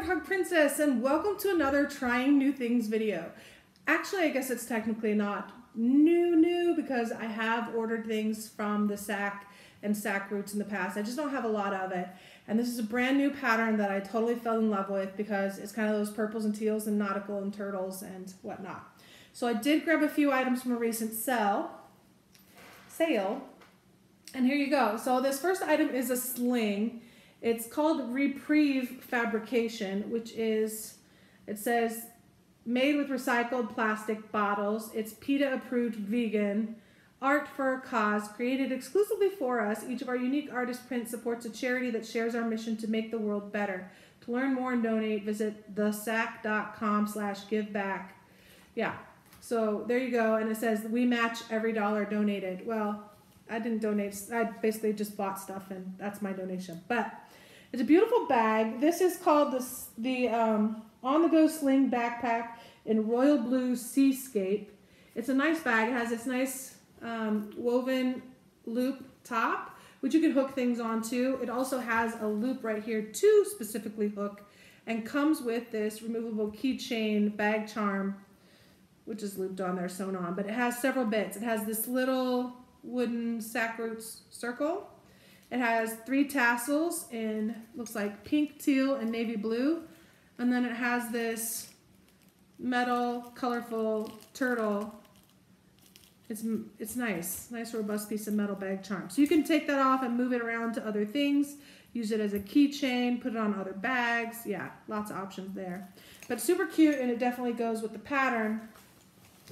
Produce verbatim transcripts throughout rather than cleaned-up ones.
Warthog Princess, and welcome to another Trying New Things video. Actually, I guess it's technically not new new because I have ordered things from the Sak and Sakroots in the past. I just don't have a lot of it. And this is a brand new pattern that I totally fell in love with because it's kind of those purples and teals and nautical and turtles and whatnot. So I did grab a few items from a recent sale. Sale. And here you go. So this first item is a sling. It's called Repreve Fabrication, which is, it says, made with recycled plastic bottles. It's PETA approved vegan. Art for a cause, created exclusively for us. Each of our unique artist prints supports a charity that shares our mission to make the world better. To learn more and donate, visit thesak.com slash give back. Yeah, so there you go. And it says, we match every dollar donated. Well, I didn't donate. I basically just bought stuff, and that's my donation. But it's a beautiful bag. This is called the, the um, On-the-Go Sling Backpack in Royal Blue Seascape. It's a nice bag. It has this nice um, woven loop top, which you can hook things onto. It also has a loop right here to specifically hook, and comes with this removable keychain bag charm, which is looped on there, sewn on. But it has several bits. It has this little wooden Sakroots circle. It has three tassels in, looks like pink, teal, and navy blue. And then it has this metal, colorful turtle. It's, it's nice, nice robust piece of metal bag charm. So you can take that off and move it around to other things, use it as a keychain, put it on other bags. Yeah, lots of options there. But super cute, and it definitely goes with the pattern.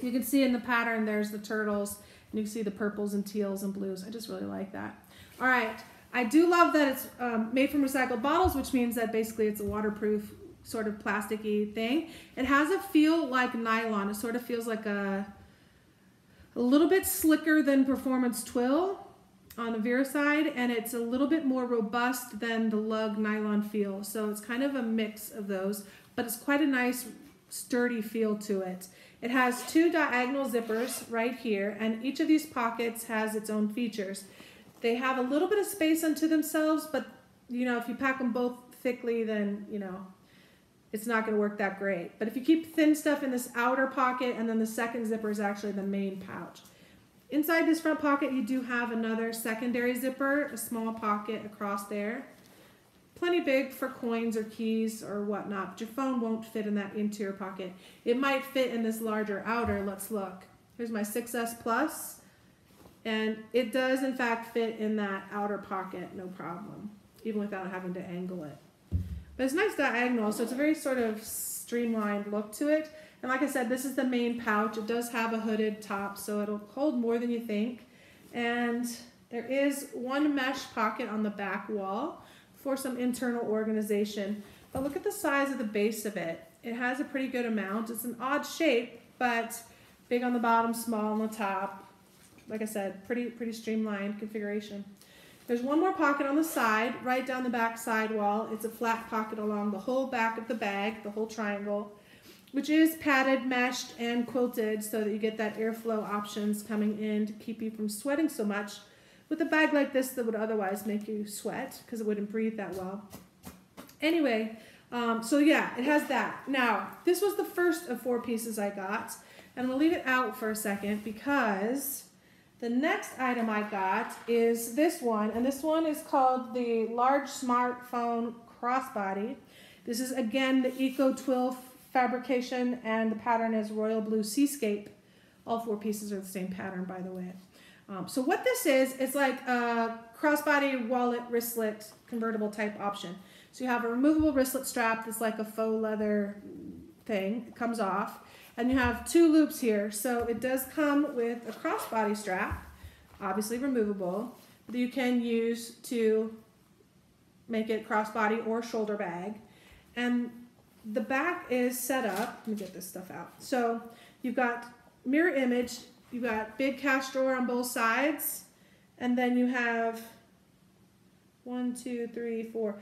You can see in the pattern, there's the turtles. You can see the purples and teals and blues. I just really like that. All right. I do love that it's um, made from recycled bottles, which means that basically it's a waterproof sort of plasticky thing. It has a feel like nylon. It sort of feels like a, a little bit slicker than Performance Twill on the Vera side, and it's a little bit more robust than the Lug nylon feel. So it's kind of a mix of those, but it's quite a nice sturdy feel to it. It has two diagonal zippers right here, and each of these pockets has its own features. They have a little bit of space unto themselves, but you know, if you pack them both thickly, then you know, it's not going to work that great. But if you keep thin stuff in this outer pocket, and then the second zipper is actually the main pouch. Inside this front pocket, you do have another secondary zipper, a small pocket across there. Plenty big for coins or keys or whatnot, but your phone won't fit in that interior pocket. It might fit in this larger outer. Let's look. Here's my six S Plus, and it does in fact fit in that outer pocket, no problem, even without having to angle it. But it's nice diagonal, so it's a very sort of streamlined look to it. And like I said, this is the main pouch. It does have a hooded top, so it'll hold more than you think. And there is one mesh pocket on the back wall for some internal organization. But look at the size of the base of it. It has a pretty good amount. It's an odd shape, but big on the bottom, small on the top. Like I said, pretty, pretty streamlined configuration. There's one more pocket on the side, right down the back side wall. It's a flat pocket along the whole back of the bag, the whole triangle, which is padded, meshed, and quilted so that you get that airflow options coming in to keep you from sweating so much. With a bag like this that would otherwise make you sweat because it wouldn't breathe that well. Anyway, um, so yeah, it has that. Now, this was the first of four pieces I got, and I'm gonna leave it out for a second because the next item I got is this one, and this one is called the Large Smartphone Crossbody. This is, again, the Eco Twill fabrication, and the pattern is Royal Blue Seascape. All four pieces are the same pattern, by the way. Um, so what this is, it's like a crossbody wallet wristlet convertible type option. So you have a removable wristlet strap that's like a faux leather thing. It comes off. And you have two loops here. So it does come with a crossbody strap, obviously removable, that you can use to make it crossbody or shoulder bag. And the back is set up. Let me get this stuff out. So you've got mirror image. You've got big cash drawer on both sides, and then you have one, two, three, four,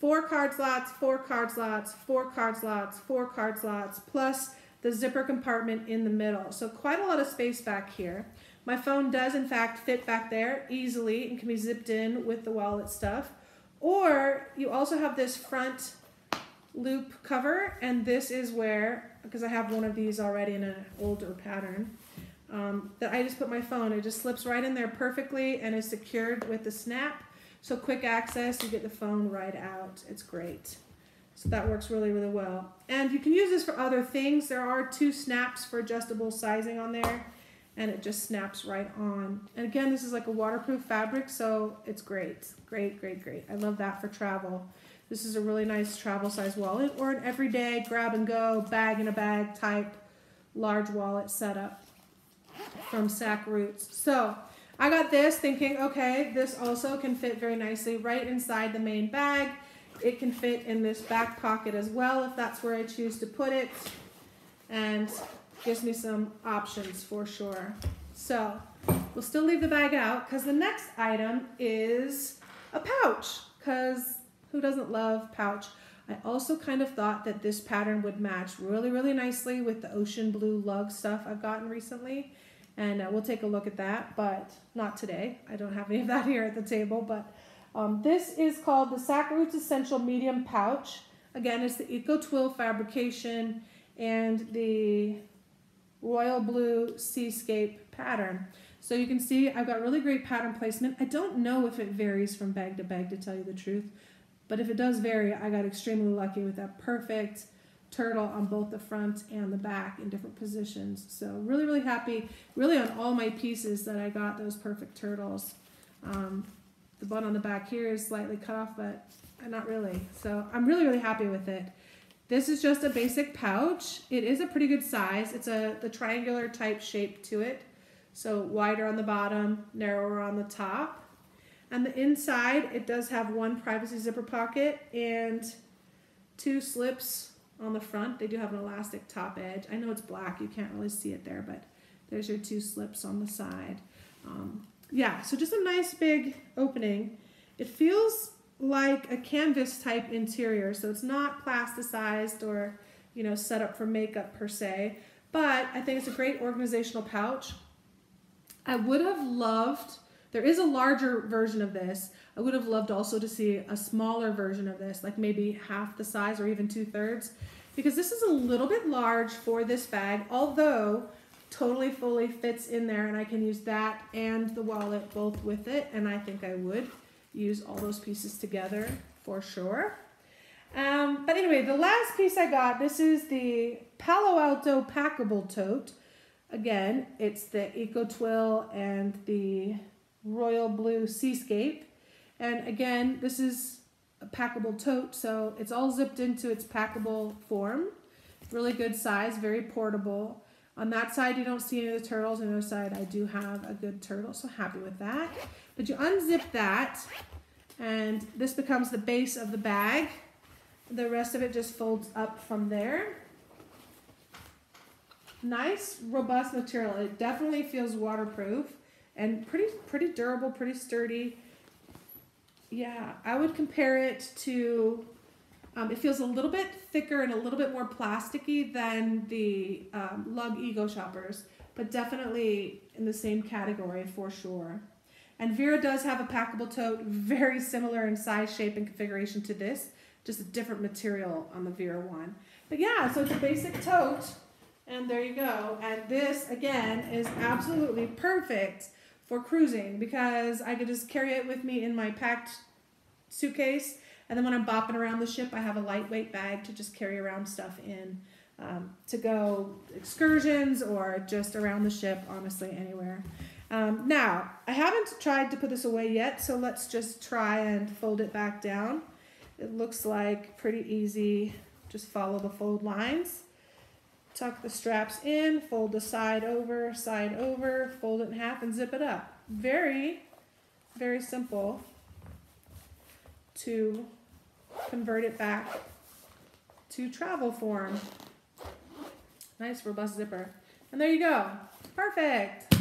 four card slots, four card slots, four card slots, four card slots, plus the zipper compartment in the middle. So quite a lot of space back here. My phone does in fact fit back there easily and can be zipped in with the wallet stuff. Or you also have this front loop cover, and this is where, because I have one of these already in an older pattern, um, that I just put my phone. It just slips right in there perfectly and is secured with the snap. So quick access, you get the phone right out. It's great. So that works really, really well. And you can use this for other things. There are two snaps for adjustable sizing on there, and it just snaps right on. And again, this is like a waterproof fabric, so it's great. Great, great, great. I love that for travel. This is a really nice travel size wallet, or an everyday grab and go, bag in a bag type large wallet setup from Sakroots. So I got this thinking, okay, this also can fit very nicely right inside the main bag. It can fit in this back pocket as well, if that's where I choose to put it, and gives me some options for sure. So we'll still leave the bag out, because the next item is a pouch, because who doesn't love pouch? I also kind of thought that this pattern would match really, really nicely with the ocean blue lug stuff I've gotten recently, and uh, we'll take a look at that, but not today. I don't have any of that here at the table, but Um, this is called the Sakroots Essential Medium Pouch. Again, it's the Eco Twill fabrication and the Royal Blue Seascape pattern. So you can see I've got really great pattern placement. I don't know if it varies from bag to bag, to tell you the truth, but if it does vary, I got extremely lucky with that perfect turtle on both the front and the back in different positions. So really, really happy, really on all my pieces that I got those perfect turtles. Um, The bun on the back here is slightly cut off, but not really. So I'm really, really happy with it. This is just a basic pouch. It is a pretty good size. It's a the triangular type shape to it. So wider on the bottom, narrower on the top. And the inside, it does have one privacy zipper pocket and two slips on the front. They do have an elastic top edge. I know it's black. You can't really see it there, but there's your two slips on the side. Um, Yeah, so just a nice big opening. It feels like a canvas type interior, so it's not plasticized or, you know, set up for makeup per se, but I think it's a great organizational pouch. I would have loved, there is a larger version of this. I would have loved also to see a smaller version of this, like maybe half the size or even two thirds, because this is a little bit large for this bag, although totally fully fits in there, and I can use that and the wallet both with it, and I think I would use all those pieces together for sure. Um, but anyway, the last piece I got, this is the Palo Alto Packable Tote. Again, it's the Eco Twill and the Royal Blue Seascape. And again, this is a packable tote, so it's all zipped into its packable form. Really good size, very portable. On that side, you don't see any of the turtles. On the other side, I do have a good turtle, so happy with that. But you unzip that, and this becomes the base of the bag. The rest of it just folds up from there. Nice, robust material. It definitely feels waterproof and pretty, pretty durable, pretty sturdy. Yeah, I would compare it to... Um, it feels a little bit thicker and a little bit more plasticky than the um, Lug Ego Shoppers, but definitely in the same category for sure. And Vera does have a packable tote, very similar in size, shape, and configuration to this, just a different material on the Vera one. But yeah, so it's a basic tote, and there you go. And this, again, is absolutely perfect for cruising, because I could just carry it with me in my packed suitcase. And then when I'm bopping around the ship, I have a lightweight bag to just carry around stuff in, um, to go excursions or just around the ship, honestly, anywhere. Um, now, I haven't tried to put this away yet, so let's just try and fold it back down. It looks like pretty easy. Just follow the fold lines. Tuck the straps in, fold the side over, side over, fold it in half, and zip it up. Very, very simple to convert it back to travel form. Nice robust zipper. And there you go. Perfect.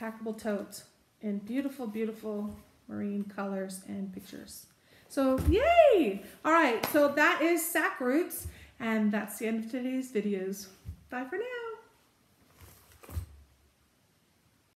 Packable tote in beautiful, beautiful marine colors and pictures. So yay! All right, so that is Sakroots, and that's the end of today's videos. Bye for now.